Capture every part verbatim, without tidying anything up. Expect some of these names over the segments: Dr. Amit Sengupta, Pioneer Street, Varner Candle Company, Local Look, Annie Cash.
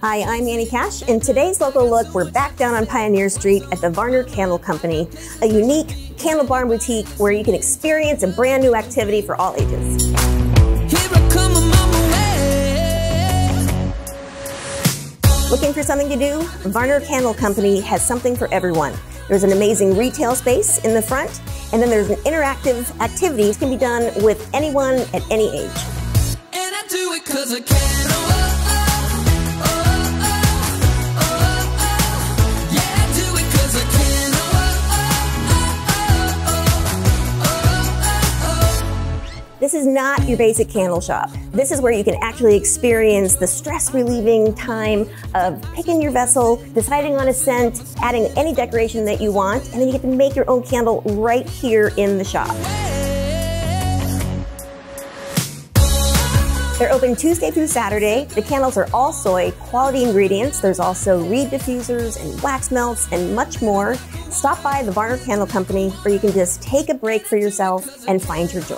Hi, I'm Annie Cash. In today's local look, we're back down on Pioneer Street at the Varner Candle Company, a unique candle bar and boutique where you can experience a brand new activity for all ages. Here I come, I'm on my way. Looking for something to do? Varner Candle Company has something for everyone. There's an amazing retail space in the front, and then there's an interactive activity that can be done with anyone at any age. And I do it 'cause I can. This is not your basic candle shop. This is where you can actually experience the stress-relieving time of picking your vessel, deciding on a scent, adding any decoration that you want, and then you get to make your own candle right here in the shop. They're open Tuesday through Saturday. The candles are all soy, quality ingredients. There's also reed diffusers and wax melts and much more. Stop by the Varner Candle Company, where you can just take a break for yourself and find your joy.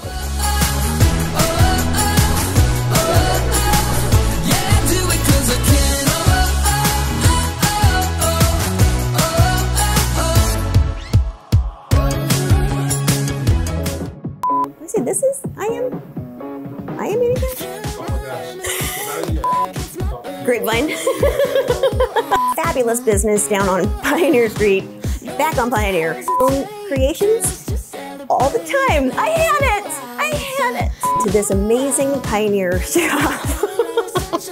See, this is, I am, I am eating that. Oh my gosh. Grapevine. Fabulous business down on Pioneer Street, back on Pioneer. Own creations all the time. I had it, I had it. To this amazing Pioneer shop.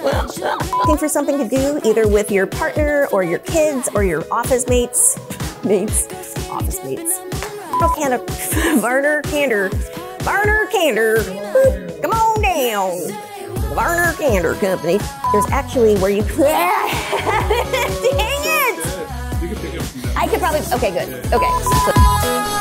Looking for something to do either with your partner or your kids or your office mates. Mates, office mates. Varner Candle. Varner Candle, come on down. The Varner Candle Company. There's actually where you, dang it! I could probably, okay, good, okay. So,